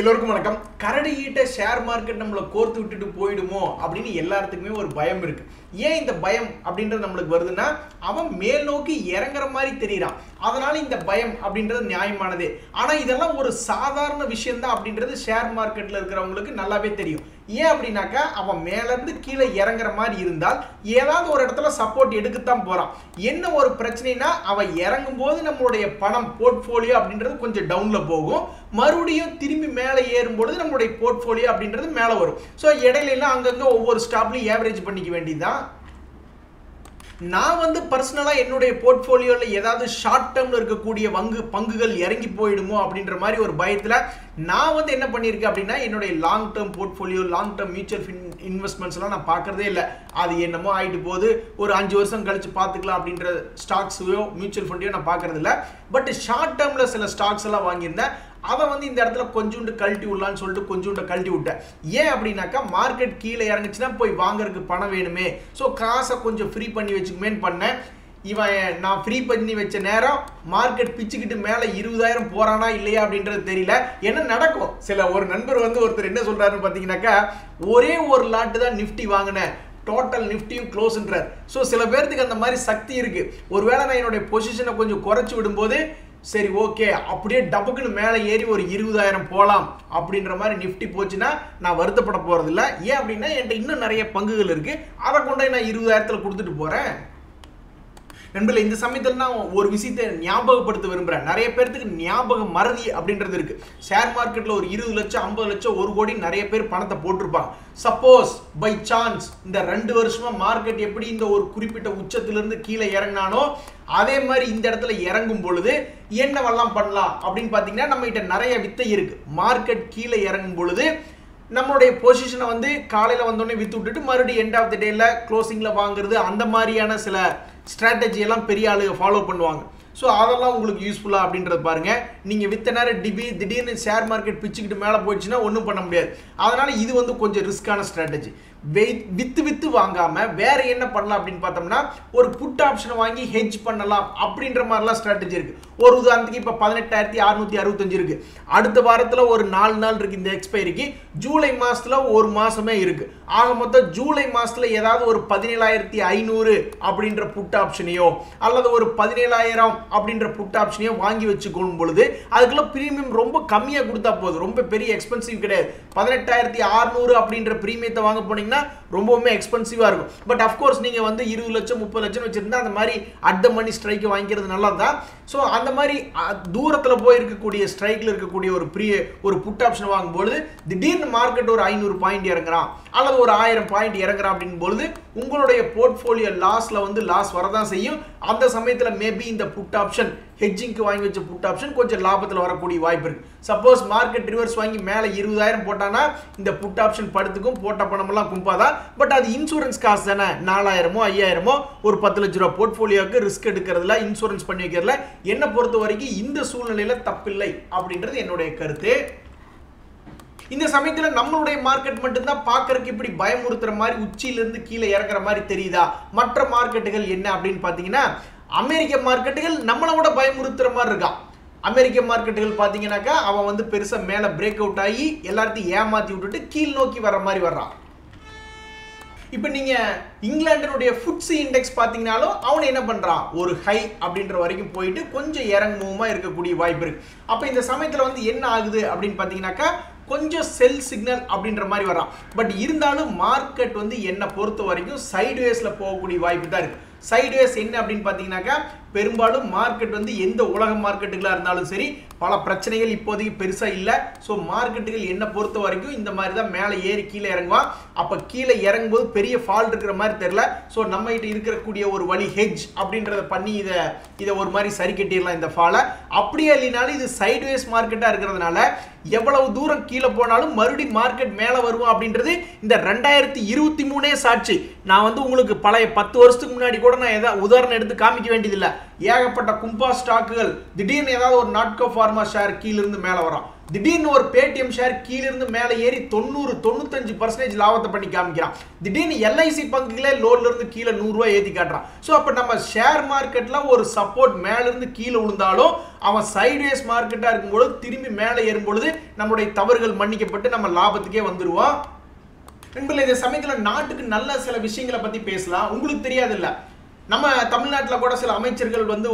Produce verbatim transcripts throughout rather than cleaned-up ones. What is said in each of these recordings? எல்லோருக்கும் வணக்கம் கரடி ஈட்ட ஷேர் மார்க்கெட் நம்மள கோர்த்து விட்டுட்டு போய்டுமோ அப்படினு எல்லாருக்குமே ஒரு பயம் இருக்கு ஏன் இந்த பயம் அப்படின்றது நமக்கு வருதுன்னா அவன் மேல் நோக்கி இறங்கற மாதிரி தெரியறான் அதனால இந்த பயம் அப்படின்றது நியாயமானதே ஆனா இதெல்லாம் ஒரு சாதாரண விஷயம் தான் அப்படின்றது ஷேர் மார்க்கெட்ல இருக்குறவங்களுக்கு நல்லாவே தெரியும் ஏன் அப்படினாக்க அவன் மேல இருந்து கீழே இறங்கற மாதிரி இருந்தால் ஏதாவது ஒரு இடத்துல சப்போர்ட் எடுக்க தான் போறான் என்ன ஒரு பிரச்சனைனா அவன் இறங்கும்போது நம்மளுடைய பணம் போர்ட்ஃபோலியோ அப்படின்றது கொஞ்சம் டவுன்ல போகும் மறுபடியும் திரும்பி மேலே ஏறும்போது நம்மளுடைய போர்ட்ஃபோலியோ அப்படின்றது மேலே வரும் சோ இடையில எல்லாம் அங்கங்க ஒவ்வொரு ஸ்டாப்லயும் ஆவரேஜ் பண்ணிக்க வேண்டியதுதான் நான் வந்து पर्सनலா என்னோட போர்ட்ஃபோலியோல ஏதாவது ஷார்ட் டர்ம்ல இருக்க கூடிய வங்கு பங்குகள் இறங்கி போய்டுமோ அப்படின்ற மாதிரி ஒரு பயத்துல நான் வந்து என்ன பண்ணிருக்கேன் அப்படினா என்னோட long term portfolio long term mutual இன்வெஸ்ட்மென்ட்ஸ்லாம் நான் பார்க்கறதே இல்ல அது என்னமோ ஆயிட்டு போகுது ஒரு அஞ்சு வருஷம் கழிச்சு பாத்துக்கலாம் அப்படின்ற ஸ்டாக்ஸ்யோ மியூச்சுவல் ஃபண்டியோ நான் பார்க்கறது இல்ல பட் ஷார்ட் டர்ம்ல சில ஸ்டாக்ஸ் எல்லாம் வாங்கி இருந்தேன் அவ வந்து இந்த இடத்துல கொஞ்சூண்டு கழட்டி உள்ளான்னு சொல்லிட்டு கொஞ்சூண்டு கழட்டி விட்ட ஏன் அப்படினாக்கா மார்க்கெட் கீழே இறங்குச்சுனா போய் வாங்குறதுக்கு பணம் வேணுமே சோ காசை கொஞ்சம் ஃப்ரீ பண்ணி வெச்சுக்குமேன் பண்ண இவன் நான் ஃப்ரீ பண்ணி வெச்ச நேரம் மார்க்கெட் பிச்சிக்கிட்டு மேல இருபதாயிரம் போறானா இல்லையா அப்படின்றது தெரியல என்ன நடக்கும் சில ஒரு நண்பர் வந்து ஒருத்தர் என்ன சொல்றாருன்னு பாத்தீங்கன்னாக்கா ஒரே ஒரு லாட் தான் நிஃப்டி வாங்குனேன் டோட்டல் நிஃப்டியும் க்ளோஸ்ன்றார் சோ சில பேருக்கு அந்த மாதிரி சக்தி இருக்கு ஒருவேளை நான் என்னோட பொசிஷனை கொஞ்சம் குறைச்சு விடும்போது சரி ஓகே அப்படியே டபக்குன்னு மேலே ஏறி ஒரு இருபதாயிரம் போலாம் அப்படின்ற மாதிரி நிஃப்டி போச்சுனா நான் வருத்தப்பட போறது இல்ல ஏன் அப்படினா என்கிட்ட இன்னும் நிறைய பங்குகள் இருக்கு அத கொண்டே நான் இருபதாயிரத்துல கொடுத்துட்டு போறேன் நண்பர்களே இந்த சமயத்துல நான் ஒரு விஷயத்தை ஞாபகப்படுத்த விரும்பறேன் நிறைய பேருக்கு ஞாபக மறதி அப்படின்றது இருக்கு ஷேர் மார்க்கெட்ல ஒரு இருபது லட்சம் ஐம்பது லட்சம் ஒரு கோடி நிறைய பேர் பணத்தை போட்டுருப்பாங்க சப்போஸ் பை சான்ஸ் இந்த ரெண்டு வருஷமா மார்க்கெட் எப்படி இந்த ஒரு குறிப்பிட்ட உச்சத்துல இருந்து கீழே இறங்கனானோ அதே மாதிரி இந்த இடத்துல இறங்கும் பொழுது என்னவெல்லாம் பண்ணலாம் அப்படினு பாத்தீங்கன்னா நம்மகிட்ட நிறைய வித்தை இருக்கு மார்க்கெட் கீழே இறங்கும் பொழுது நம்மளுடைய பொசிஷனை வந்து காலையில வந்தோனே வித்து விட்டுட்டு மறுபடியும் எண்ட் ஆஃப் தி டேல க்ளோசிங்ல வாங்குறது அந்த மாதிரியான சில strategy எல்லாம் பெரிய ஆளுங்க ஃபாலோ பண்ணுவாங்க சோ அதெல்லாம் உங்களுக்கு யூஸ்புல்லா அப்படின்றது பாருங்க நீங்க வித்த நேர டிபி திடீர்னு ஷேர் மார்க்கெட் பிச்சிக்கிட்டு மேல போயிடுச்சுனா ஒண்ணும் பண்ண முடியாது அதனால இது வந்து கொஞ்சம் ரிஸ்கான strategy வித்து வித்து வாங்காம வேற என்ன பண்ணலாம் அப்படினு பார்த்தோம்னா ஒரு புட் ஆப்ஷன் வாங்கி ஹெட்ஜ் பண்ணலாம் அப்படின்ற மாதிரிலாம் strategy இருக்கு ஒரு உதாரணத்துக்கு இப்ப பதினெட்டாயிரத்து அறுநூற்று அறுபத்தஞ்சு இருக்கு அடுத்த வாரத்துல ஒரு நாலு நாள் இருக்கு இந்த எக்ஸ்பைரிக்கு ஜூலை மாசத்துல ஒரு மாசமே இருக்கு ஆக மொத்தம் ஜூலை மாசத்துல ஏதாவது ஒரு பதினேழாயிரத்து ஐநூறு அப்படின்ற புட் ஆப்ஷனியோ அல்லது ஒரு பதினேழாயிரம் அப்படின்ற புட் ஆப்ஷனியோ வாங்கி வெச்சுக்கும் பொழுது அதுக்குள்ள பிரீமியம் ரொம்ப கம்மியா கொடுத்தா போதும் ரொம்ப பெரிய எக்ஸ்பென்சிவ் கிடையாது பதினெட்டாயிரத்து அறுநூறு அப்படின்ற பிரீமியத்தை வாங்க போனீங்க ரொம்பவே எக்ஸ்பென்சிவா இருக்கும் பட் ஆஃப் கோர்ஸ் நீங்க வந்து இருபது லட்சம் முப்பது லட்சம் வெச்சிருந்தா அந்த மாதிரி அட் தி மணி ஸ்ட்ரைக் வாங்குறது நல்லதா சோ அந்த மாதிரி தூரத்துல போய் இருக்க கூடிய ஸ்ட்ரைக்ல இருக்க கூடிய ஒரு பெரிய ஒரு புட் ஆப்ஷன் வாங்கும்போது திடீர்னு மார்க்கெட் ஒரு ஐநூறு பாயிண்ட் இறங்கறான் அல்லது ஒரு ஆயிரம் பாயிண்ட் இறங்கறான் அப்படிம்போது உங்களுடைய போர்ட்ஃபோலியோ லாஸ்ல வந்து லாஸ் வரதான் செய்யும் அந்த சமயத்துல மேபி இந்த புட் ஆப்ஷன் ஹெட்ஜிங்க்கு வாங்கி வெச்ச புட் ஆப்ஷன் கொஞ்சம் லாபத்துல வரக்கூடிய வாய்ப்பு இருக்கு சப்போஸ் மார்க்கெட் ரிவர்ஸ் வாங்கி மேல இருபதாயிரம் போட்டானா இந்த புட் ஆப்ஷன் படுத்துக்கும் போட்ட பணம் எல்லாம் கும்பாதான் பட் அது இன்சூரன்ஸ் காசு தானே நாலாயிரமோ ஐயாயிரமோ ஒரு பத்து லட்சம் ரூபாய் போர்ட்ஃபோலியோக்கு ரிஸ்க் எடுக்கிறதுல இன்சூரன்ஸ் பண்ணி வைக்கிறதுல என்ன பொறுத்த வரைக்கும் இந்த சூழ்நிலையில தப்பில்லை அப்படின்றது என்னுடைய கருத்து இந்த சமயத்துல நம்மளுடைய மார்க்கெட் மட்டும் தான் பார்க்கறதுக்கு இப்படி பயமுறுத்துற மாதிரி உச்சியில இருந்து கீழே இறங்கற மாதிரி தெரியுதா மற்ற மார்க்கெட்டுகள் என்ன அப்படினு பாத்தீங்கன்னா அமெரிக்க மார்க்கெட்டுகள் நம்மளோட பயமுறுத்துற மாதிரி இருக்கா அமெரிக்க மார்க்கெட்டுகள் பாத்தீங்கன்னாக்கா அவன் வந்து பெருசா மேல பிரேக் அவுட் ஆகி எல்லாத்தையும் ஏமாத்தி விட்டுட்டு கீழ் நோக்கி வர மாதிரி வர்றான் இப்போ நீங்க இங்கிலாந்துடைய ஃபுட்சி இன்டெக்ஸ் பாத்தீங்கனாலோ அவன் என்ன பண்றான் ஒரு ஹை அப்படின்ற வரைக்கும் போயிட்டு கொஞ்சம் இறங்குமா இருக்கக்கூடிய வாய்ப்பு இருக்கு அப்ப இந்த சமயத்துல வந்து என்ன ஆகுது அப்படினு பாத்தீங்கன்னாக்கா கொஞ்சம் செல் சிக்னல் அப்படின்ற மாதிரி வரான் பட் இருந்தாலும் மார்க்கெட் வந்து என்ன பொறுத்த வரைக்கும் சைடுவேஸ்ல போகக்கூடிய வாய்ப்பு தான் இருக்கு சைடுவேஸ் என்ன அப்படினு பாத்தீங்கன்னாக்கா பெரும்பாலும் மார்க்கெட் வந்து எந்த உலக மார்க்கெட்டுகளா இருந்தாலும் சரி பல பிரச்சனைகள் இப்போதைக்கு பெருசா இல்ல சோ மார்க்கெட்டுகள் என்ன பொறுத்த வரைக்கும் இந்த மாதிரி தான் மேலே ஏறி கீழே இறங்குவான் அப்ப கீழே இறங்கும்போது பெரிய ஃபால் இருக்கிற மாதிரி தெரியல சோ நம்ம கிட்ட இருக்கிற கூடிய ஒரு வழி ஹெட்ஜ் அப்படின்றத பண்ணி இத இத ஒரு மாதிரி சரி கட்டிடலாம் இந்த ஃபாலை அப்படியே இல்லைனாலும் இது சைடுவேஸ் மார்க்கெட்டா இருக்கிறதுனால எவ்வளவு தூரம் கீழே போனாலும் மறுபடி மார்க்கெட் மேலே வருவோம் அப்படின்றது இந்த ரெண்டாயிரத்தி இருபத்தி மூணே சாட்சி நான் வந்து உங்களுக்கு பழைய பத்து வருஷத்துக்கு முன்னாடி கூட நான் ஏதாவது உதாரணம் எடுத்து காமிக்க வேண்டியதில்லை ஏகப்பட்ட கும்பா ஸ்டாக்குகள் திடீர்னு ஏதாவது ஒரு நாட்கோ ஃபார்மா ஷேர் கீழிருந்து மேலே வரும் திடீர்னு ஒரு Paytm ஷேர் கீழ இருந்து மேல ஏறி தொண்ணூறு தொண்ணூத்தஞ்சு சதவீதம் லாபத்தை பண்ணி காமிக்கிறான். திடீர்னு L I C பங்குகளே லோல இருந்து கீழ நூறு ரூபாய் ஏத்தி காட்றான். சோ அப்ப நம்ம ஷேர் மார்க்கெட்ல ஒரு சப்போர்ட் மேல இருந்து கீழ விழுந்தாலோ அவன் சைடுவேஸ் மார்க்கெட்டா இருக்கும்போது திரும்பி மேல ஏறும் பொழுது நம்மளுடைய தவறுகள் மன்னிக்கப்பட்டு நம்ம லாபத்துக்கே வந்துருவோம். நண்பர்களே இந்த சமயத்துல நாட்டுக்கு நல்ல சில விஷயங்களை பத்தி பேசலாம். உங்களுக்கு தெரியாது இல்ல நம்ம தமிழ்நாட்டுல கூட சில அமைச்சர்கள் வந்து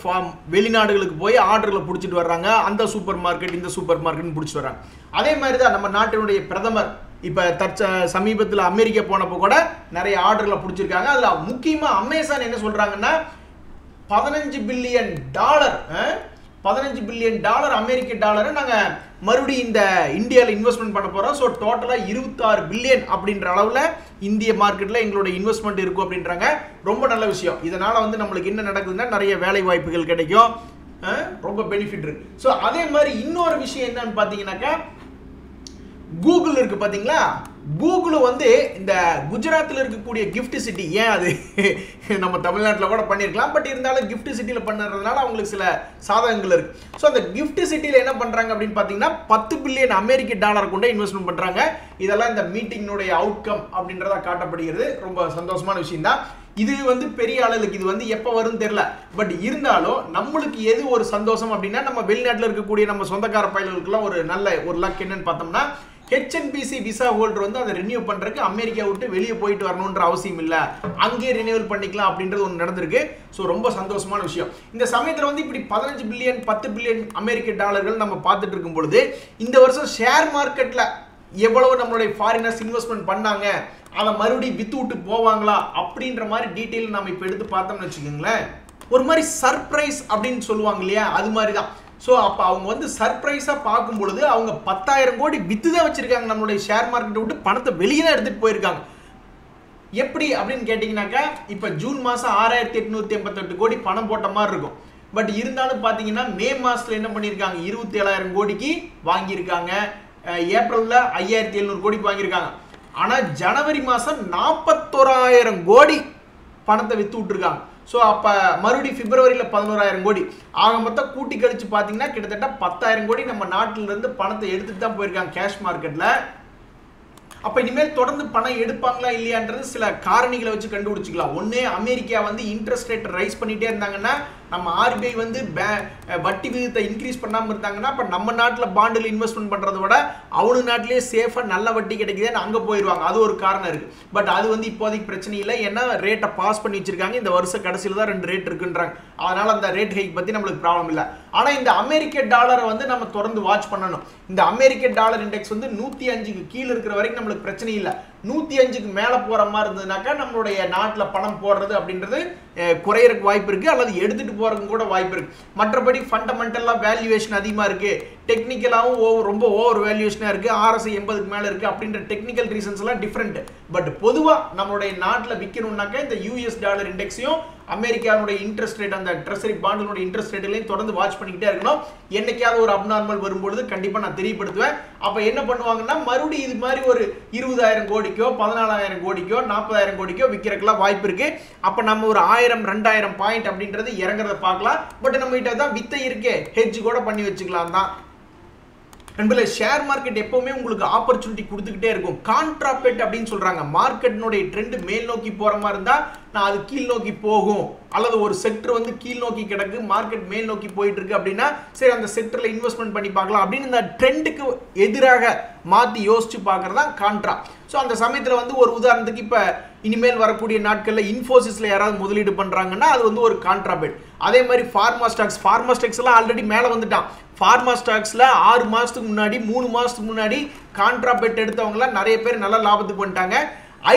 ஃபார்ம் வெளிநாடுகளுக்கு போய் ஆர்டர்ல புடிச்சிட்டு வர்றாங்க. அந்த சூப்பர் மார்க்கெட் இந்த சூப்பர் மார்க்கெட்னு புடிச்சிட்டு வர்றாங்க. அதே மாதிரி தான் நம்ம நாட்டினுடைய பிரதமர் இப்ப சமீபத்துல அமெரிக்கா போனப்போ கூட நிறைய ஆர்டர்ல புடிச்சிருக்காங்க. அதுல முக்கியமா அமேசான் என்ன சொல்றாங்கன்னா பதினஞ்சு பில்லியன் டாலர் பதினஞ்சு பில்லியன் டாலர் அமெரிக்க டாலரை நாங்க மறுபடி இந்த இந்தியால இன்வெஸ்ட்மென்ட் பண்ண போறோம். சோ டோட்டலா இருபத்தாறு பில்லியன் அப்படிங்கற அளவுல இந்திய மார்க்கெட்ல எங்களுடைய இன்வெஸ்ட்மென்ட் இருக்கு அப்படின்றாங்க. ரொம்ப நல்ல விஷயம். இதனால வந்து நமக்கு என்ன நடக்குதுன்னா நிறைய வேலை வாய்ப்புகள் கிடைக்கும். ரொம்ப பெனிஃபிட் இருக்கு. சோ அதே மாதிரி இன்னொரு விஷயம் என்னன்னு பாத்தீங்கன்னாக்க கூகுள் இருக்கு பாத்தீங்களா? கூகுள் வந்து இந்த குஜராத்ல இருக்கக்கூடிய கிஃப்ட் சிட்டி ஏன் அது நம்ம தமிழ்நாட்டுல கூட பண்ணிருக்கலாம். பட் இருந்தாலும் கிஃப்ட் சிட்டில பண்றதுனால அவங்களுக்கு சில சாதகங்கள் இருக்கு. சோ அந்த கிஃப்ட் சிட்டில என்ன பண்றாங்க அப்படின்னு பாத்தீங்கன்னா பத்து பில்லியன் அமெரிக்க டாலர் கொண்டு இன்வெஸ்ட்மென்ட் பண்றாங்க. இதெல்லாம் இந்த மீட்டிங்னுடைய அவுட்கம் அப்படின்றதா காட்டப்படுகிறது. ரொம்ப சந்தோஷமான விஷயம் தான். இது வந்து பெரிய அளவுக்கு இது வந்து எப்ப வரும்னு தெரியல. பட் இருந்தாலும் நம்மளுக்கு எது ஒரு சந்தோஷம் அப்படின்னா நம்ம வெளிநாட்டுல இருக்கக்கூடிய நம்ம சொந்தக்கார பயல்களுக்குலாம் ஒரு நல்ல ஒரு லக் என்னன்னு பார்த்தோம்னா H N P C visa holder வந்து அதை ரினியூ பண்றதுக்கு அமெரிக்கா விட்டு வெளியே போயிட்டு வரணும்ன்ற அவசியம் இல்ல. அங்கேயே ரினியூவல் பண்ணிக்கலாம் அப்படின்றது ஒன்று நடந்திருக்கு. ஸோ ரொம்ப சந்தோஷமான விஷயம். இந்த சமயத்தில் வந்து இப்படி பதினஞ்சு பில்லியன் பத்து பில்லியன் அமெரிக்க டாலர்கள் நம்ம பார்த்துட்டு இருக்கும் பொழுது இந்த வருஷம் ஷேர் மார்க்கெட்ல எவ்வளவு நம்மளுடைய ஃபாரினர்ஸ் இன்வெஸ்ட்மெண்ட் பண்ணாங்க அதை மறுபடியும் வித்து விட்டு போவாங்களா அப்படின்ற மாதிரி டீட்டெயில் நம்ம இப்போ எடுத்து பார்த்தோம்னு வச்சுக்கோங்களேன். ஒரு மாதிரி சர்ப்ரைஸ் அப்படின்னு சொல்லுவாங்க இல்லையா, அது மாதிரி தான். சோ அப்ப அவங்க வந்து சர்ப்ரைஸா பார்க்கும் பொழுது அவங்க பத்தாயிரம் கோடி வித்துதான் வச்சிருக்காங்க. நம்மளுடைய ஷேர் மார்க்கெட் விட்டு பணத்தை வெளியே தான் எடுத்துட்டு போயிருக்காங்க. எப்படி அப்படின்னு கேட்டீங்கன்னாக்கா இப்ப ஜூன் மாசம் ஆறாயிரத்தி எட்நூத்தி எண்பத்தி எட்டு கோடி பணம் போட்ட மாதிரி இருக்கும். பட் இருந்தாலும் பாத்தீங்கன்னா மே மாசத்துல என்ன பண்ணிருக்காங்க இருபத்தி ஏழாயிரம் கோடிக்கு வாங்கியிருக்காங்க. ஏப்ரல்ல ஐயாயிரத்தி எழுநூறு கோடிக்கு வாங்கியிருக்காங்க. ஆனா ஜனவரி மாசம் நாற்பத்தோராயிரம் கோடி பணத்தை வித்து விட்டுருக்காங்க. ஸோ அப்போ மறுபடியும் பிப்ரவரியில் பதினோராயிரம் கோடி ஆக மொத்தம் கூட்டி கழிச்சு பார்த்தீங்கன்னா கிட்டத்தட்ட பத்தாயிரம் கோடி நம்ம நாட்டிலிருந்து பணத்தை எடுத்துட்டு தான் போயிருக்காங்க கேஷ் மார்க்கெட்டில். அப்போ இனிமேல் தொடர்ந்து பணம் எடுப்பாங்களா இல்லையான்றது சில காரணிகளை வச்சு கண்டுபிடிச்சிக்கலாம். ஒன்று அமெரிக்கா வந்து இன்ட்ரெஸ்ட் ரேட் ரைஸ் பண்ணிகிட்டே இருந்தாங்கன்னா நம்ம ஆர்பிஐ வந்து பே வட்டி விகிதத்தை இன்க்ரீஸ் பண்ணாமல் இருந்தாங்கன்னா அப்போ நம்ம நாட்டில் பாண்டில் இன்வெஸ்ட்மெண்ட் பண்ணுறத விட அவங்க நாட்டிலேயே சேஃபாக நல்ல வட்டி கிடைக்குதுன்னு அங்கே போயிடுவாங்க. அது ஒரு காரணம் இருக்குது. பட் அது வந்து இப்போதைக்கு பிரச்சனை இல்லை. ஏன்னா ரேட்டை பாஸ் பண்ணி வச்சிருக்காங்க. இந்த வருஷ கடைசியில் தான் ரெண்டு ரேட் இருக்குன்றாங்க. அதனால் அந்த ரேட் ஹைக் பற்றி நம்மளுக்கு ப்ராப்ளம் இல்லை. ஆனால் இந்த அமெரிக்க டாலரை வந்து நம்ம தொடர்ந்து வாட்ச் பண்ணணும். இந்த அமெரிக்க டாலர் இண்டெக்ஸ் வந்து நூற்றி அஞ்சுக்கு கீழே இருக்கிற வரைக்கும் நம்மளுக்கு பிரச்சனை இல்லை. நூற்றி அஞ்சுக்கு மேலே போகிற மாதிரி இருந்ததுனாக்கா நம்மளுடைய நாட்டில் பணம் போடுறது அப்படின்றது குறையறதுக்கு வாய்ப்பு இருக்குது. அல்லது எடுத்துகிட்டு போகிறதுக்கு கூட வாய்ப்பு இருக்குது. மற்றபடி ஃபண்டமெண்டலாக வேல்யூவேஷன் அதிகமாக இருக்குது. டெக்னிக்கலாகவும் ஓவர் ரொம்ப ஓவர் வேல்யூவேஷனாக இருக்குது. ஆர்எஸ்ஐ எண்பதுக்கு மேலே இருக்குது அப்படின்ற டெக்னிக்கல் ரீசன்ஸ்லாம் டிஃப்ரெண்ட். பட் பொதுவாக நம்மளுடைய நாட்டில் விற்கணும்னாக்கா இந்த யூஎஸ் டாலர் இண்டெக்ஸையும் அமெரிக்காவுடைய இன்ட்ரெஸ்ட் ரேட் அந்த ட்ரெஸரி பாண்டினுடைய இன்ட்ரெஸ்ட் ரேட்லையும் தொடர்ந்து வாட்ச் பண்ணிக்கிட்டே இருக்கணும். என்னைக்காவது ஒரு அப்நார்மல் வரும்பொழுது கண்டிப்பாக நான் தெரியப்படுத்துவேன். அப்போ என்ன பண்ணுவாங்கன்னா மறுபடியும் இது மாதிரி ஒரு இருபதாயிரம் கோடிக்கோ பதினாலாயிரம் கோடிக்கோ நாற்பதாயிரம் கோடிக்கோ விற்கிறதுக்கெல்லாம் வாய்ப்பு இருக்கு. அப்போ நம்ம ஒரு ஆயிரம் ரெண்டாயிரம் பாயிண்ட் அப்படின்றது இறங்குறத பார்க்கலாம். பட் நம்ம கிட்ட தான் வித்தை இருக்கே, ஹெட்ஜ் கூட பண்ணி வச்சுக்கலாம் தான். நண்பர்களே ஷேர் மார்க்கெட் எப்பவுமே உங்களுக்கு ஆப்பர்ச்சுனிட்டி கொடுத்துக்கிட்டே இருக்கும். கான்ட்ரா பெட் அப்படின்னு சொல்றாங்க. மார்க்கெட்னுடைய ட்ரெண்ட் மேல் நோக்கி போற மாதிரி இருந்தா நான் அது கீழ் நோக்கி போகும், அல்லது ஒரு செக்டர் வந்து கீழ் நோக்கி கிடக்கு மார்க்கெட் மேல் நோக்கி போயிட்டு இருக்கு அப்படின்னா சரி அந்த செக்டர்ல இன்வெஸ்ட்மெண்ட் பண்ணி பார்க்கலாம் அப்படின்னு இந்த ட்ரெண்டுக்கு எதிராக மாற்றி யோசிச்சு பார்க்கறது தான் கான்ட்ரா. ஸோ அந்த சமயத்தில் வந்து ஒரு உதாரணத்துக்கு இப்போ இனிமேல் வரக்கூடிய நாட்களில் இன்ஃபோசிஸில் யாராவது முதலீடு பண்ணுறாங்கன்னா அது வந்து ஒரு கான்ட்ரா பெட். அதே மாதிரி ஃபார்மா ஸ்டாக்ஸ் ஃபார்மா ஸ்டாக்ஸ்லாம் ஆல்ரெடி மேலே வந்துட்டான். ஃபார்மா ஸ்டாக்ஸில் ஆறு மாதத்துக்கு முன்னாடி மூணு மாதத்துக்கு முன்னாடி கான்ட்ரா பெட் எடுத்தவங்களாம் நிறைய பேர் நல்லா லாபத்துக்கு பண்ணிட்டாங்க.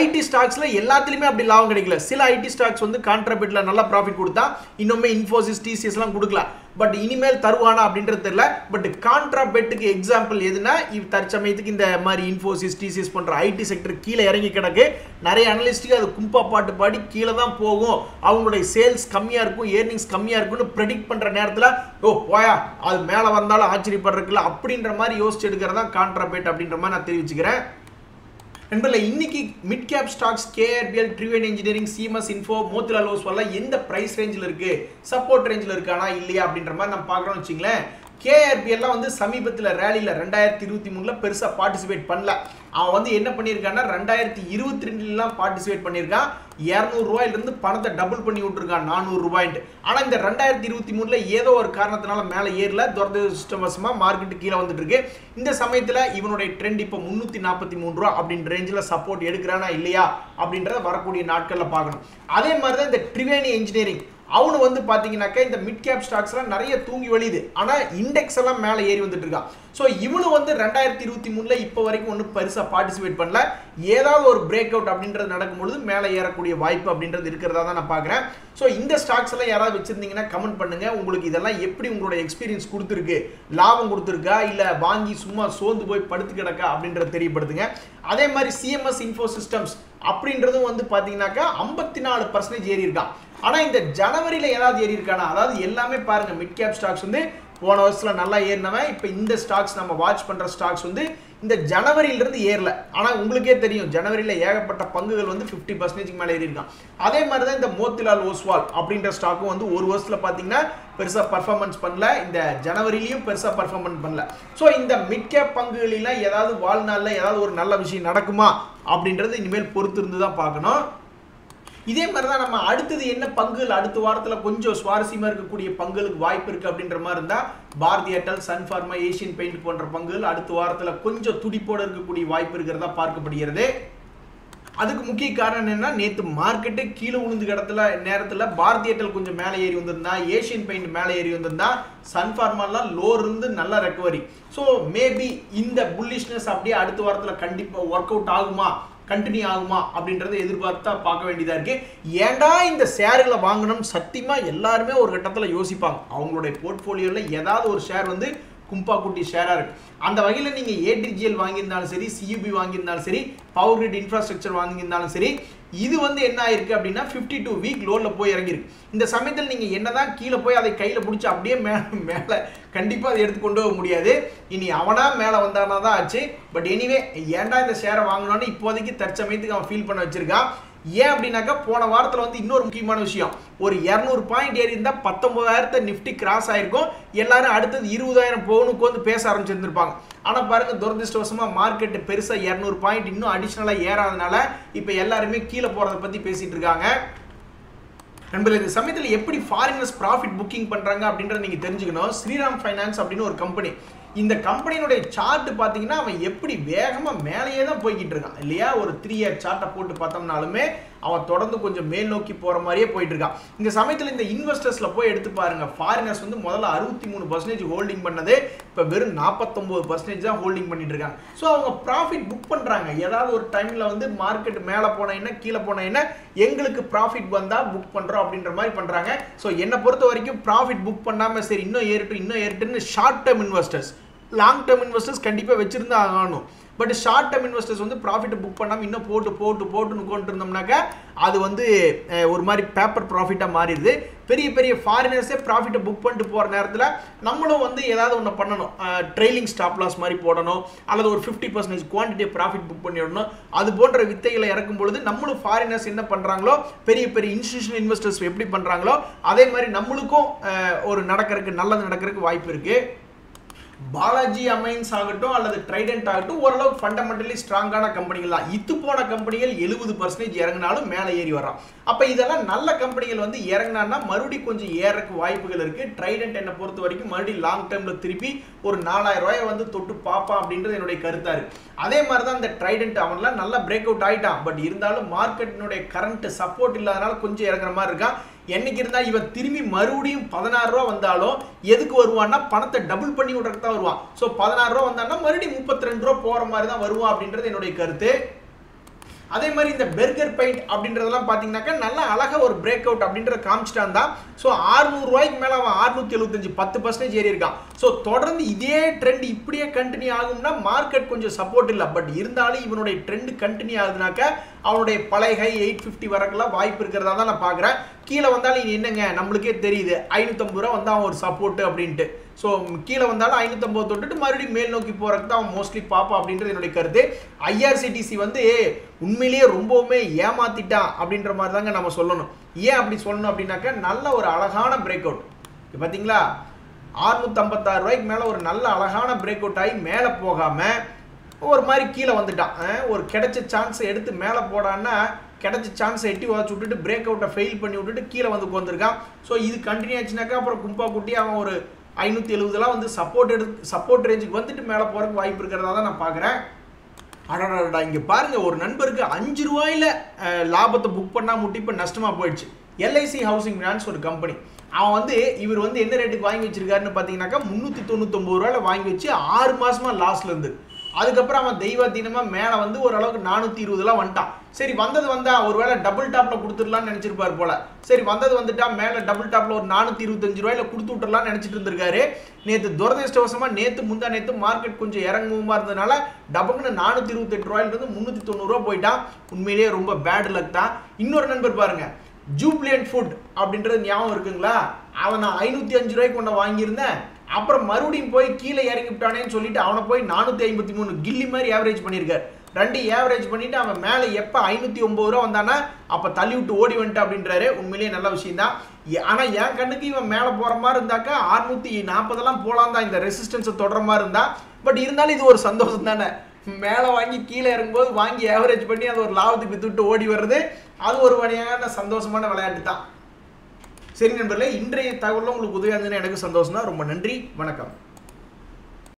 ஐடி ஸ்டாக்ஸ்ல எல்லாத்துலயுமே அப்படி லாபம் கிடைக்கல. சில ஐடி ஸ்டாக்ஸ் வந்து கான்ட்ராபிட்ல நல்ல ப்ராஃபிட் கொடுத்தா இன்னுமே இன்ஃபோசிஸ் டிசிஎஸ் எல்லாம் கொடுக்கல. பட் இனிமேல் தருவானா அப்படின்றது தெரியல. பட் கான்ட்ராபெட்டுக்கு எக்ஸாம்பிள் எதுனா தற்சமயத்துக்கு இந்த மாதிரி இன்ஃபோசிஸ் டிசிஎஸ் போன்ற ஐடி செக்டர் கீழே இறங்கி கிடக்கு. நிறைய அனலிஸ்ட்டுக்கு அது கும்பா பாட்டு பாடி கீழே தான் போகும். அவங்களுடைய சேல்ஸ் கம்மியா இருக்கும், ஏர்னிங்ஸ் கம்மியா இருக்கும்னு ப்ரெடிக்ட் பண்ற நேரத்தில் ஓ போயா அது மேல வந்தாலும் ஆச்சரியப்படுறதுல அப்படின்ற மாதிரி யோசிச்சு எடுக்கிறதா கான்ட்ராபெட் அப்படின்ற மாதிரி நான் தெரிவிச்சுக்கிறேன். நண்பர்களே இன்னைக்கு mid cap stocks K R B L, TriVade Engineering, C M S Info, Motilal Oswal எந்த பிரைஸ் ரேஞ்சில் இருக்கு, சப்போர்ட் ரேஞ்சில் இருக்கானா இல்லையா அப்படின்ற மாதிரி நம்ம பார்க்குறோம்னு வச்சுங்களேன். K R B L வந்து சமீபத்தில் ரேலில twenty twenty-three ல பெருசா பார்ட்டிசிபேட் பண்ணல. அவன் வந்து என்ன பண்ணிருக்கான்னா twenty twenty-two ல பார்ட்டிசிபேட் பண்ணிருக்கான். two hundred ரூபாயில இருந்து பணத்தை டபுள் பண்ணி விட்டுருக்கான் four hundred ரூபாய்க்கு. ஆனா இந்த twenty twenty-three ல ஏதோ ஒரு காரணத்தினால மேலே ஏறல. துரதிஷ்டவசமா மார்க்கெட் கீழ வந்துட்டு இருக்கு. இந்த சமயத்துல இவனுடைய ட்ரெண்ட் இப்ப முந்நூற்று நாற்பத்தி மூன்று ரூபாய் அப்படிங்கிற ரேஞ்சில சப்போர்ட் எடுக்கறானா இல்லையா அப்படின்றத வரக்கூடிய நாட்கள்ல பார்க்கணும். அதே மாதிரி தான் இந்த Triveni Engineering அவனு வந்து பாத்தீங்கன்னாக்க இந்த மிட் கேப் ஸ்டாக்ஸ்லாம் நிறைய தூங்கி வழியுது ஆனா இன்டெக்ஸ் எல்லாம் மேலே ஏறி வந்துட்டு இருக்கா சோ இவனு வந்து twenty twenty-three ல இப்ப வரைக்கும் ஒண்ணு பெருசா பார்ட்டிசிபேட் பண்ணல ஏதாவது ஒரு பிரேக் அவுட் அப்படின்றது நடக்கும் பொழுது மேலே ஏறக்கூடிய வாய்ப்பு அப்படின்றது இருக்குறதா தான் நான் பார்க்கறேன் சோ இந்த ஸ்டாக்ஸ் எல்லாம் யாராவது வெச்சிருந்தீங்கன்னா கமெண்ட் பண்ணுங்க உங்களுக்கு இதெல்லாம் எப்படி உங்களோட எக்ஸ்பீரியன்ஸ் கொடுத்திருக்கு லாபம் கொடுத்திருக்கா இல்ல வாங்கி சும்மா சோந்து போய் படுத்து கிடக்கா அப்படின்றத தெரியப்படுத்துங்க அதே மாதிரி C M S Info Systems அப்படின்றதும் வந்து பாத்தீங்கன்னாக்க fifty-four percent ஏறி இருக்கா ஆனா இந்த ஜனவரியில ஏதாவது ஏறி இருக்கானா அதாவது எல்லாமே பாருங்க மிட் கேப் ஸ்டாக்ஸ் வந்து போன வருஷத்துல நல்லா ஏறினவே இப்போ இந்த ஸ்டாக்ஸ் நம்ம வாட்ச் பண்ற ஸ்டாக்ஸ் வந்து இந்த ஜனவரியில இருந்து ஏறல ஆனா உங்களுக்கே தெரியும் ஜனவரியில ஏகப்பட்ட பங்குகள் வந்து fifty percent மேல ஏறி இருக்கான் அதே மாதிரி தான் இந்த மோதிலால் ஓஸ்வால் அப்படிங்கற ஸ்டாக்கும் வந்து ஒரு வருஷத்துல பாத்தீங்கன்னா பெருசா பெர்ஃபார்மன்ஸ் பண்ணல இந்த ஜனவரியிலயும் பெருசா பெர்ஃபார்மன்ஸ் பண்ணல சோ இந்த மிட் கேப் பங்குகளில ஏதாவது வாழ்நாள்ல ஏதாவது ஒரு நல்ல விஷயம் நடக்குமா அப்படின்றது இனிமேல் பொறுத்து இருந்து தான் பார்க்கணும் இதே மாதிரி தான் நம்ம அடுத்து என்ன பங்குகள் அடுத்த வாரத்துல கொஞ்சம் சுவாரசியமா இருக்கக்கூடிய பங்குகளுக்கு வாய்ப்பு இருக்கு அப்படின்ற மாதிரி இருந்தா Bharti Airtel Sun Pharma Asian paint போன்ற பங்குகள் அடுத்த வாரத்துல கொஞ்சம் துடிப்போட இருக்கக்கூடிய வாய்ப்பு இருக்குறதா பார்க்கப்படுகிறது அதுக்கு முக்கிய காரணம் என்னன்னா நேத்து மார்க்கெட் கீழ விழுந்து கிடத்துல நேரத்துல பாரதி ஏர்டெல் கொஞ்சம் மேலே ஏறி வந்திருந்தா ஏஷியன் பெயிண்ட் மேலே ஏறி வந்திருந்தா சன் ஃபார்மாலாம் லோ இருந்து நல்ல ரெக்கவரி சோ மேபி இந்த புல்லிஷ்னஸ் அப்படியே அடுத்த வாரத்துல கண்டிப்பா வொர்க் அவுட் ஆகுமா Continue Alma, Abdinra, the Idurbarta, Pakavendi, Yanda in the Sarah Banganam, Satima, Yelarme or Katala Yosipang, Anglo portfolio, Yada or share on the Kumpa Kuti share. And the Vagilan in a D G L Wang in Nalseri, C U B Wang in Nalseri, Power Grid Infrastructure Wang in Nalseri, either one the N I R C fifty two week low Lapoyagir. In the Summit, Yenada, Kilapoya, the Kaila Pucha, Mela, Kandipa, the Earth Kondo Mudia, in Yavana, Mela Vandana Ache, but anyway, Yanda the share of Angloni, Podiki, Tachamithing, Field Panachirga. Yeah, Abdinaka, Ponavartha, the Nor Kimanusia, or Yarnur Pine, there in the Patamoar, the Nifty Crass Irgo, Yelara Adat, Yeruda and Ponuko, the Pesar Chendrapang. Anaparan, the Dordistosama market, Persa, Yarnur Pine, did no additional Yara and Nala, if Yelar make Kila for the Pati Pesidranga. And by the summit, every foreigners profit booking Pandranga, Abdinra Nikitanjino, Sri Ram Finance Abdinor Company. In the company chart பாத்தீங்கன்னா அவன் எப்படி வேகமா மேலயே தான் போயிட்டு இருக்கான் இல்லையா ஒரு three year chart போட்டு பார்த்தோம்னாலுமே அவன் தொடர்ந்து கொஞ்சம் மேல் நோக்கி போற மாதிரியே போயிட்டு இருக்கான் இந்த சமயத்துல இந்த இன்வெஸ்டர்ஸ்ல போய் எடுத்து பாருங்க foreigners வந்து முதல்ல sixty-three percent ஹோல்டிங் பண்ணது இப்ப வெறும் forty-nine percent தான் ஹோல்டிங் பண்ணிட்டு இருக்காங்க சோ அவங்க profit book பண்றாங்க ஏதாவது ஒரு டைம்ல வந்து மார்க்கெட் மேல போனா என்ன கீழ போனா என்ன எங்களுக்கு profit வந்தா book பண்றோம் அப்படிங்கற மாதிரி பண்றாங்க சோ என்ன பொறுத்த வரைக்கும் profit book பண்ணாம சரி இன்னும் ஏறிட்டு இன்னும் ஏறிட்டுன்னு short term investors Long term investors கண்டிப்பா வெச்சிருந்தா ஆகணும் பட் ஷார்ட் டர்ம் இன்வெஸ்டர்ஸ் வந்து प्रॉफिट புக் பண்ணாம இன்னும் போட்டு போட்டு போட்டுன்னு கொண்டிருந்தோம்னாக்க அது வந்து ஒரு மாதிரி பேப்பர் प्रॉफिटா மாறிடுது பெரிய பெரிய ஃபாரினர்ஸே प्रॉफिट புக் பண்ணிட்டு போற நேரத்துல நம்மளும் வந்து ஏதாவது ஒண்ணு பண்ணனும் ட்ரைலிங் ஸ்டாப் லாஸ் மாதிரி போடணும் அல்லது ஒரு fifty percent quantity profit book பண்ணிடணும் அது போன்ற வித்தைகளை இறக்கும் பொழுது நம்மளும் ஃபாரினர்ஸ் என்ன பண்றாங்களோ பெரிய பெரிய இன்ஸ்டிடியூஷனல் இன்வெஸ்டர்ஸ் எப்படி பண்றாங்களோ அதே மாதிரி நம்மளுக்கும் ஒரு நடக்கிறதுக்கு நல்லது நடக்கிறதுக்கு வாய்ப்பு இருக்கு Balaji Amines ஆகட்டும் அல்லது Trident ஆகட்டும் ஓரளவுக்கு ஃபண்டமெண்டலி ஸ்ட்ராங்கான கம்பெனிகள் தான். இது போன கம்பெனிகள் seventy percent இறங்கினாலும் மேலே ஏறி வராம். அப்ப இதெல்லாம் நல்ல கம்பெனிகள் வந்து இறங்கினான்னா மறுபடியும் கொஞ்சம் ஏறக்கு வாய்ப்புகள் இருக்கு. Trident என்ன பொறுத்த வரைக்கும் மறுபடியும் லாங் டர்ம்ல திருப்பி ஒரு four thousand ரூபாய் வந்து தொட்டு பாப்பா அப்படின்றது என்னோட கருத்தா இருக்கு. அதே மாதிரி தான் இந்த Trident அவன்லாம் நல்ல பிரேக் அவுட் ஆயிட்டான். பட் இருந்தாலும் மார்க்கெட்னோட கரண்ட் சப்போர்ட் இல்லாதனால கொஞ்சம் இறங்கற மாதிரி இருக்கா. என்னைக்கு இருந்தா இவன் திரும்பி மறுபடியும் பதினாறு ரூபாய் வந்தாலும் எதுக்கு வருவான்னா பணத்தை டபுள் பண்ணி விடுறதுக்கு தான் வருவான் சோ பதினாறு ரூபாய் வந்தான்னா மறுபடியும் முப்பத்தி ரெண்டு ரூபாய் போற மாதிரி தான் வருவான் அப்படின்றது என்னோட கருத்து அதே மாதிரி இந்த 버கர் பெயிண்ட் அப்படின்றதெல்லாம் பாத்தீங்கன்னாக்க நல்ல அழகா ஒரு பிரேக் அவுட் அப்படிங்கற காமிச்சிட்டான் தான் சோ six hundred ரூபாய்க்கு மேல அவன் six seventy-five ten percent ஏறி இருக்கான் சோ தொடர்ந்து இதே ட்ரெண்ட் இப்படியே கண்டினியூ ஆகும்னா மார்க்கெட் கொஞ்சம் சப்போர்ட் இல்ல பட் இருந்தாலும் இவனுடைய ட்ரெண்ட் கண்டினியூ ஆகுதுனாக்க அவனுடைய பழைய ஹை eight fifty வரக்கெல்லாம் வாய்ப்பு இருக்குறதா தான் நான் பார்க்கறேன் கீழ வந்தாலும் என்னங்க நம்மளுக்கே தெரியுது five ninety ரூபாய் வந்தா ஒரு சப்போர்ட் அப்படினு சோ கீழ வந்தாலும் five ninety தொட்டுட்டு மறுபடியும் மேல் நோக்கி போறதுக்கு தான் மோஸ்ட்லி பாப்பா அப்படின்றது என்னோட கருத்து I R C T C வந்து உண்மையிலேயே ரொம்பவே ஏமாத்திட்டான் அப்படின்ற மாதிரி தாங்க நாம சொல்லணும் ஏன் அப்படி சொல்லணும் அப்படினாக்க நல்ல ஒரு அழகான பிரேக் அவுட் பாத்தீங்களா six fifty-six மேல ஒரு நல்ல அழகான பிரேக் அவுட் ஆகி மேல போகாம ஒரு மாதிரி கீழ வந்துட்டான் ஒரு கிடைச்ச சான்ஸ் எடுத்து மேல போடானா கிடைச்ச சான்ஸ் எட்டி வாச்சு விட்டுட்டு பிரேக் அவுட்ட ஃபெயில் பண்ணி விட்டுட்டு கீழ வந்து கொண்டிருக்கான் சோ இது கண்டினியூ ஆச்சுனாக்க அப்புறம் கும்பா குட்டி அவன் ஒரு five seventy ல வந்து சப்போர்ட் எடுத்து சப்போர்ட் ரேஞ்சுக்கு வந்துட்டு மேல போறதுக்கு வாய்ப்பு இருக்குறதா தான் நான் பார்க்கறேன் அடடடா இங்க பாருங்க ஒரு நண்பருக்கு five ரூபாயில லாபத்தை புக் பண்ணா முட்டி இப்ப நஷ்டமா போயிடுச்சு L I C housing finance ஒரு கம்பெனி அவன் வந்து இவர் வந்து என்ன ரேட்டுக்கு வாங்கி வச்சிருக்காருன்னு பாத்தீங்கன்னாக்க three ninety-nine ரூபாயில வாங்கி வச்சு six மாசமா லாஸ்ல இருந்து அதுக்கு அப்புறம் அவன் தெய்வதீனமா மேல வந்து ஒரு அளவுக்கு four twenty ல வந்துட்டான் சரி வந்தது வந்தா ஒருவேளை டபுள் டாப்ல கொடுத்துறலாம்னு நினைச்சிருப்பார் போல சரி வந்தது வந்துட்டா மேல டபுள் டாப்ல ஒரு four twenty-five ரூபாயில கொடுத்து விட்டுறலாம்னு நினைச்சிட்டு இருந்திருக்காரு நேத்து துரதிஷ்டவசமா நேத்து முந்தா நேத்து மார்க்கெட் கொஞ்சம் இறங்குமா இருந்தனால டபுக்குன four twenty-eight ரூபாயில இருந்து three ninety-nine ரூபாய் போய்ட்டான் உண்மையிலேயே ரொம்ப பேட் லக் தான் இன்னொரு நண்பர் பாருங்க Jubilant Food அப்படின்றது ஞாபகம் இருக்குங்களா அவன் five oh five ரூபாய்க்கு கொண்ட வாங்கி இருந்தேன் அப்புறம் மறுபடியும் போய் கீழ இறங்கி விட்டானேன்னு சொல்லிட்டு அவன போய் four fifty-three கில்லி மாதிரி एवरेज பண்ணிருக்கார் ரெண்டு एवरेज பண்ணிட்டு அவன் மேலே எப்ப five oh nine ரூபாய் வந்தானா அப்ப தள்ளி விட்டு ஓடி வந்துட்ட அப்படின்றாரு உண்மையிலேயே நல்ல விஷயம் தான் ஆனா ஏன் கண்ணுக்கு இவன் மேலே போற மாதிரி இருந்தாக்க six forty எல்லாம் போலாம் தான் இந்த ரெசிஸ்டன்ஸ் தொடர மாதிரி இருந்தா பட் இருந்தாலும் இது ஒரு சந்தோஷம் தானே மேல வாங்கி கீழ இறங்கும்போது வாங்கி एवरेज பண்ணி அது ஒரு லாபத்துக்கு வித்துட்டு ஓடி வருது அது ஒரு வகையான சந்தோஷமான விளையாட்டு தான் சரி நண்பர்களே இன்றைய தகவல் உங்களுக்கு உதவியா இருந்தது எனக்கு சந்தோஷமா ரொம்ப நன்றி வணக்கம்